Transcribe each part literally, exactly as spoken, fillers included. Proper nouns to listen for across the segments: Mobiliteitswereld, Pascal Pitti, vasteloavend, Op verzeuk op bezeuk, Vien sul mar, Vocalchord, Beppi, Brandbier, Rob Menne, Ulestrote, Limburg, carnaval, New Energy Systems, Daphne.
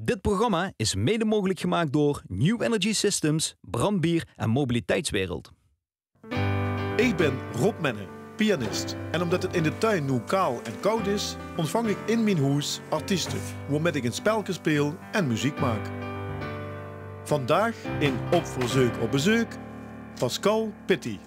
Dit programma is mede mogelijk gemaakt door New Energy Systems, Brandbier en Mobiliteitswereld. Ik ben Rob Menne, pianist. En omdat het in de tuin nu kaal en koud is, ontvang ik in mijn huis artiesten, waarmee ik een spelke speel en muziek maak. Vandaag in Op Verzeuk op Bezeuk, Pascal Pitti.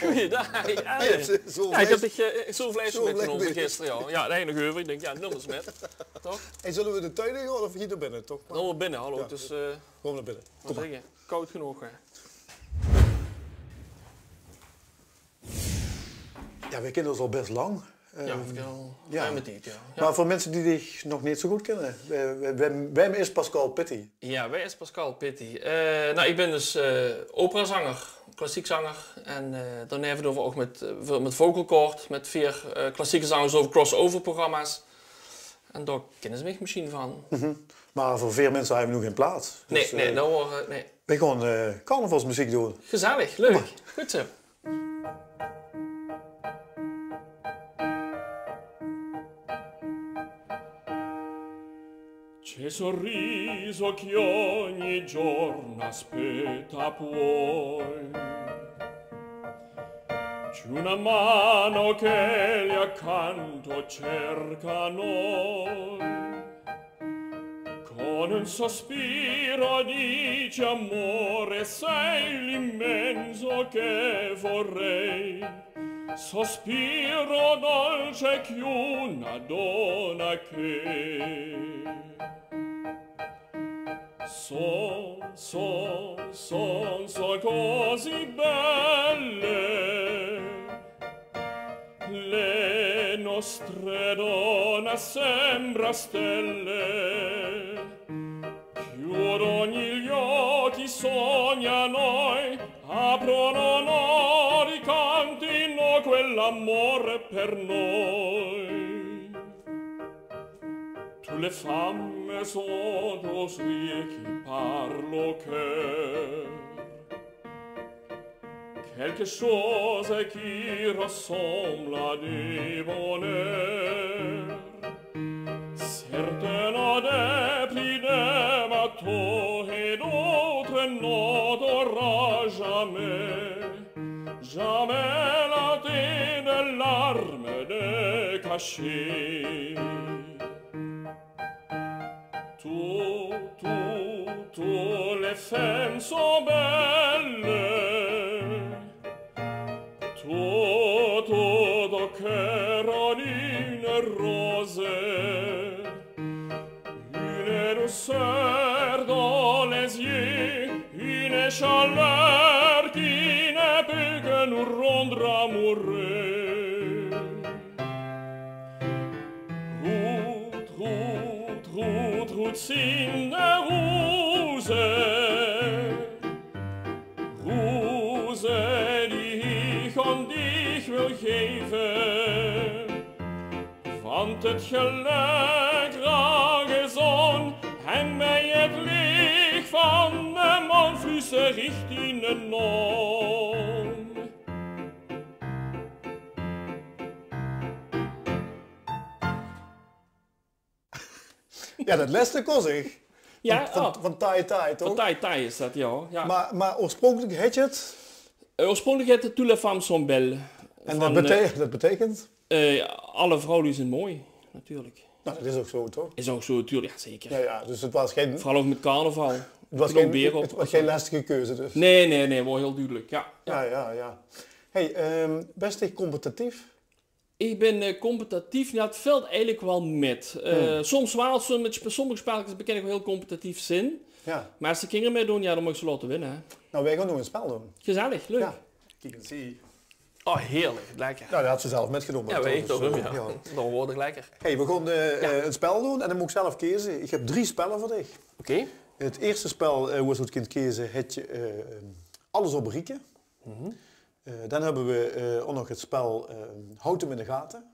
Goeiedag. Ja, ja, ja, ik heb dich uh, zoveel vlees metgenomen gisteren. Ja, ja, dat heb je nog over. Ik denk, ja, nummers met. Toch? En zullen we de tuin in gaan of hier naar binnen? Toch? Dan we binnen, hallo. Ja, dus, uh, gewoon naar binnen. Kom maar. Koud genoeg. Hè. Ja, we kennen ons al best lang. Um, ja, we al ja. Met dit, ja. ja. Maar voor mensen die dich nog niet zo goed kennen, wem is Pascal Pitti? Ja, wij is Pascal Pitti? Uh, nou, ik ben dus uh, operazanger, klassiek zanger. En uh, dan hebben we het ook met, uh, met Vocalchord, met vier uh, klassieke zangers over crossover-programma's. En daar kennen ze mij misschien van. Mm-hmm. Maar voor veel mensen hebben we nog geen plaats. Dus, nee, nee, uh, dat horen, nee. We gaan uh, carnavalsmuziek doen. Gezellig, leuk. Maar. Goed zo. C'è sorriso che ogni giorno aspetta poi, c'è una mano che lì accanto cerca noi, con un sospiro dice amore sei l'immenso che vorrei, sospiro dolce che una donna che... Son, son, son, son così belle le nostre donne sembra stelle chiudono gli occhi sogna noi aprono noi cantino quell'amore per noi tu le femme sont aux yeux qui parlent au cœur quelque chose qui ressemble à du bonheur certaines ont des plis de bateau et d'autres n'auront jamais jamais la tête de larmes de cacher Tout, tout, tout les femmes sont belles Tout, tout au cœur en une rose Une douceur dans les yeux Une chaleur qui ne peut que nous rendre amoureux Route, route Route, route, signe de rose Rose, die ik aan dich wil geven Want het geluk rage zon En bij het licht van de maan Vlussen richting een non Ja, dat laatste kon ik. Ja, van, oh. van, van Thai Thai, toch? Van Thai Thai is dat, ja. ja. Maar, maar oorspronkelijk heet je het? Uh, oorspronkelijk heet het Tout les femmes sont belles. En van, dat, betek uh, dat betekent? Uh, alle vrouwen zijn mooi, natuurlijk. Nou, dat is ook zo, toch? Is ook zo, natuurlijk. Ja, zeker. Ja, ja, dus het was geen... Vooral ook met carnaval. Het was geen, het, het was geen lastige keuze, dus? Nee, nee, nee. Wel heel duidelijk, ja. Ja, ja, ja. ja. Hey, um, best ik competitief? Ik ben uh, competitief, ja, het valt eigenlijk wel met. Uh, hmm. Soms wel, soms met sommige spelletjes beken ik wel heel competitief zin. Ja. Maar als de kinderen mee doen, ja, dan mag ik ze laten winnen. Hè. Nou, wij gaan nog een spel doen. Gezellig, leuk. Ja. Kijk en zie. Oh, heerlijk, lekker. Nou, dat had ze zelf metgenomen. Ja, weet toch? Dus, ja. ja. Dan wordt het lekker. Hey, we gaan uh, ja. uh, een spel doen en dan moet ik zelf kiezen. Ik heb drie spellen voor dich. Oké. Okay. Het eerste spel, uh, hoe ze het kind kiezen, heet je uh, Alles op Rieke. Mm-hmm. Uh, dan hebben we uh, ook nog het spel uh, Houd hem in de gaten.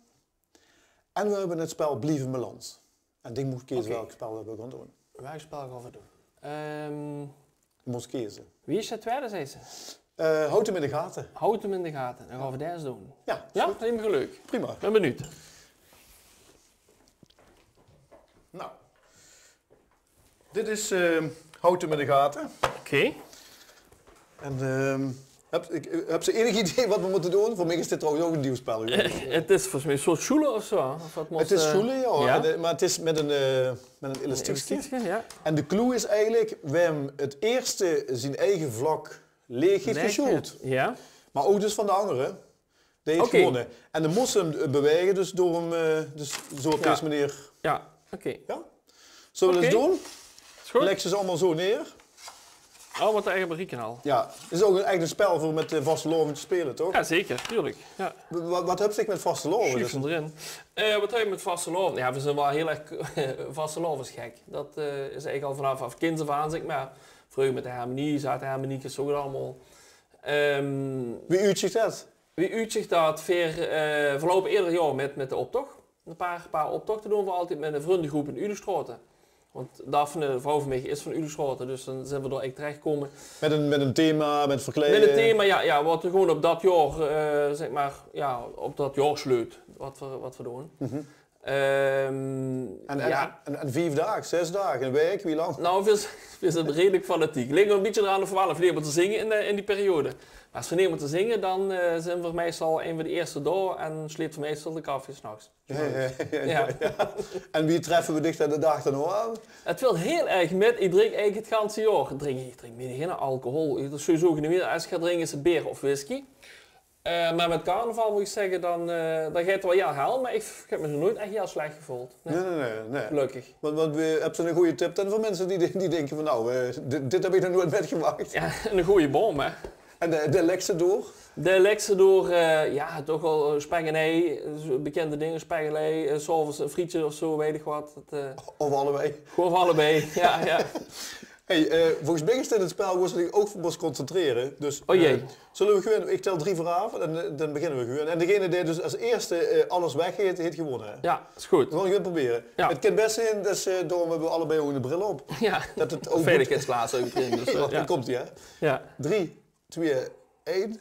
En we hebben het spel Blieven Melans. En ik moet kiezen okay. welk spel we gaan doen. Welk spel gaan we doen? Um, je moet kiezen. Wie is het tweede, zei ze? Uh, Houd hem in de gaten. Houd hem in de gaten. Dan gaan we deze doen. Ja, ja? dat is me leuk. Prima. Ik ben benieuwd. Nou, Dit is uh, houten met de gaten. Oké. Okay. En uh, heb, ik, heb ze enig idee wat we moeten doen? Voor mij is dit trouwens ook een duwspel. Het is volgens mij een soort schoelen of zo. Of wat moest, het is schoelen, ja, ja. De, maar het is met een, uh, met een illustratie. Ja. En de clue is eigenlijk, we hebben het eerste zijn eigen vlak leeg heeft gesjoeld. Ja. Maar ook dus van de anderen. Die heeft okay. gewonnen. En de mossen bewegen dus door hem, uh, dus zo op ja. deze manier. Ja, oké. Okay. Ja? Zullen we okay. dat eens doen? Leg ze allemaal zo neer. Oh, wat de eigen barriekenaal. Ja, het is ook eigenlijk een spel voor met vaste loven te spelen, toch? Ja, zeker, tuurlijk. Ja. Wat, wat heb ik met vaste loven? Dus erin. Uh, wat heb je met vaste loven? Ja, we zijn wel heel erg vaste loven is gek. Dat uh, is eigenlijk al vanaf af kind af aan, zeg maar. Vroeger met de harmonie, zaten harmoniekjes, zo allemaal. Um, Wie uurt zich dat? Wie uurt zich dat? Veer, uh, voorlopig eerder jaar met, met de optocht. Een paar, paar optochten doen we altijd met een vriendengroep in Ulestrote. Want Daphne, de vrouw van mij, is van Ulestrote, dus dan zijn we er echt terecht gekomen. Met een, met een thema, met verkleiden? Met een thema, ja, ja wat we gewoon op dat jaar, uh, zeg maar, ja, op dat jaar sleut, wat we, wat we doen. Mm-hmm. um, en, ja. en, en, en vijf dagen, zes dagen, een week, wie lang? Nou, we zijn redelijk fanatiek. Ligt nog een beetje eraan of we wel of leren te zingen in, de, in die periode. Maar als we nemen te zingen, dan uh, zijn we meestal een van de eerste door en sleept we meestal de koffie s'nachts. Ja, ja, ja, ja. Ja. En wie treffen we dicht aan de dag dan hoor aan? Het wil heel erg met, ik drink eigenlijk het ganse jaar. Ik drink, ik drink meer geen alcohol, ik sowieso niet meer. Als ik ga drinken is het bier of whisky. Uh, maar met carnaval moet ik zeggen, dan, uh, dan gaat het wel heel haal, maar ik, ik heb me nooit echt heel slecht gevoeld. Nee, nee, nee. nee, nee. Gelukkig. Want, want heb je een goede tip dan voor mensen die, die denken van nou, uh, dit, dit heb ik nog nooit metgemaakt? Ja, een goede boom hè. En de, de lekse door? De lekse door, uh, ja, toch wel spengenij, bekende dingen, spengenij, uh, s'avonds een frietje of zo, weet ik wat. Dat, uh... Of allebei. Of allebei, ja, ja. Hey, uh, volgens mij is dit het spel waar ze ook voor moest concentreren. Dus, oh jee. Uh, zullen we gewinnen? Ik tel drie vooravond en dan beginnen we gewoon. En degene die dus als eerste uh, alles weggeeft, heeft gewonnen. Hè? Ja, is goed. Dan gaan we het proberen. Ja. Het kan best zijn, dus uh, daarom hebben we allebei ook een bril op. Ja, dat het ook vele kidsplaats ook in. Dus, uh, ja. Dan komt die, hè? Ja. Drie. twee, één.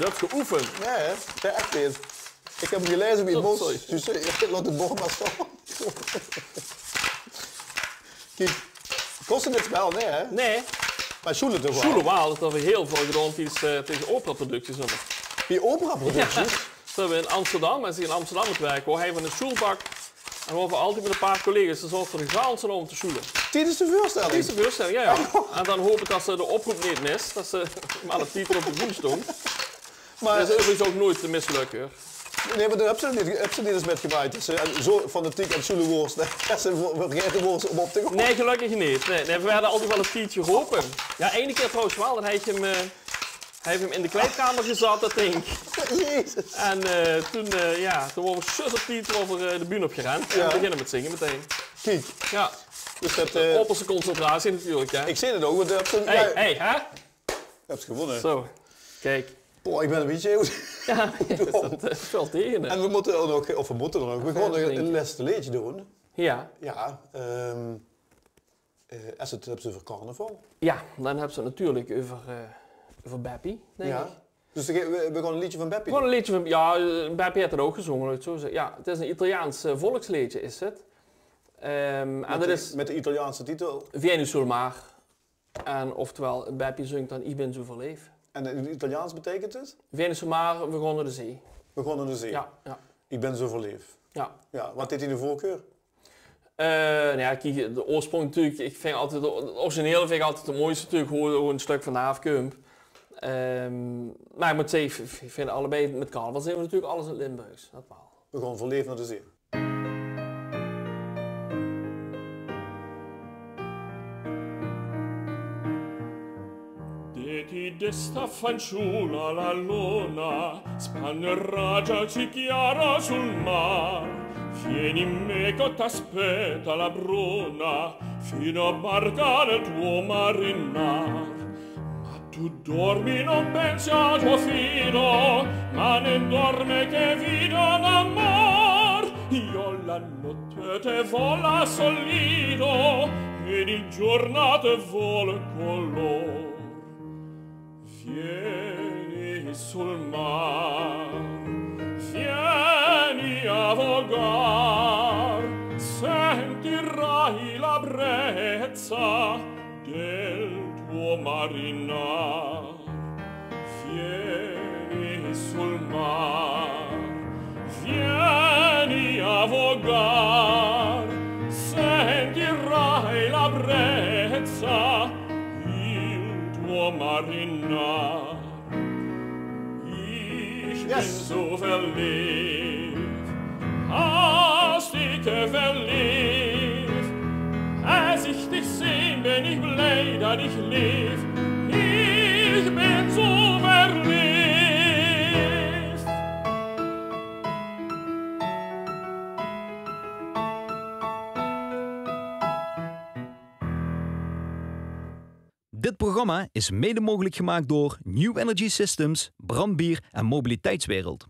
Dat geoefend. Ja, hè? Ja, echt niet. Ik heb hem gelezen bij het mos. Oh, dus ik laat de bocht maar staan. Kijk, kost het wel, nee hè? Nee. Maar schoelen toch wel? Schoelen wel, dat hebben we heel veel gedaan uh, tegen operaproducties. Die operaproducties? Ja, dat hebben we in Amsterdam, mensen die in Amsterdam het werken, waar hij van een schoelbak. En we hebben altijd met een paar collega's zorgt voor een gaal om te schoelen. Dit is de voorstelling? Dit is de voorstelling, ja. ja. Oh. En dan hoop ik dat ze de oproep niet mist, dat ze maar de titel op de groen stond. Maar dat is overigens ook nooit te mislukken. Nee, maar daar heb ze niet eens met gebruikt. Dat ze zo fanatiek en schoelen woord, dat ze vergeten woord om op te gooien. Nee, gelukkig niet. Nee, nee, we hadden altijd wel een tientje geholpen. Ja, ene keer trouwens wel, dan had je hem... Uh, Hij heeft hem in de kleedkamer gezet, dat denk ik. Jezus. En uh, toen, uh, ja, toen waren we zus op titel over uh, de bühne opgerend. Ja. En we beginnen met zingen meteen. Kijk. Ja. Dus dat... Uh, opperste concentratie natuurlijk, hè. Ik zie het ook, want... Hé, uh, hey, hey, hè? Heb je gewonnen. Zo. Kijk. Boah, ik ben een beetje goed. Ja, dat uh, valt tegen. Hè. En we moeten er nog... Of we moeten er nog... We gaan nog een laatste liedje doen. Ja. Ja. Um, uh, als het hebben ze over carnaval. Ja, dan hebben ze natuurlijk over... Uh, Van Beppi, denk ja. ik. Dus we, we gaan een liedje van Beppi doen? Een liedje van, ja, Beppi heeft het ook gezongen. Zo ja, het is een Italiaans uh, volksliedje, is het. Um, met, en dat de, is met de Italiaanse titel? Vien sul mar. En oftewel, Beppi zingt dan Ik ben zo verleef. En in het Italiaans betekent het? Vien sul mar, we gaan naar de zee. We gaan naar de zee? Ja. ja. Ik ben zo verleef. Ja. ja. Wat deed hij de voorkeur? Uh, nou ja, kijk, de oorsprong natuurlijk, ik vind altijd, het originele vind ik altijd het mooiste natuurlijk, gewoon, gewoon een stuk van de Haafkump. Um, maar ik moet zeggen, ik vind allebei met carnaval zijn we natuurlijk alles in Limburgs. Dat wel. We gaan voor leven naar de zee. Di desta fanciulla la luna spannerraggiaci chiara sul mar. Vieni in me che t'aspetta la bruna fino a barcare il tuo marinar. Tu dormi, non pensi a tuo figlio, ma ne dorme che vido l'amor. Io la notte te vola solido, ed il giorno te vola color. Vieni sul mar, vieni a vogar, sei sentirai la brezza del tuo marinar. Vieni sul mar, vieni a vogar, sentirai la brezza il tuo marinar. Ich bin so verliebt, hast dich verliebt, als ich dich seh, bin ich blei, da dich lief. Ich bin so verliebt. Dit programma is mede mogelijk gemaakt door New Energy Systems, Brandbier en Mobiliteitswereld.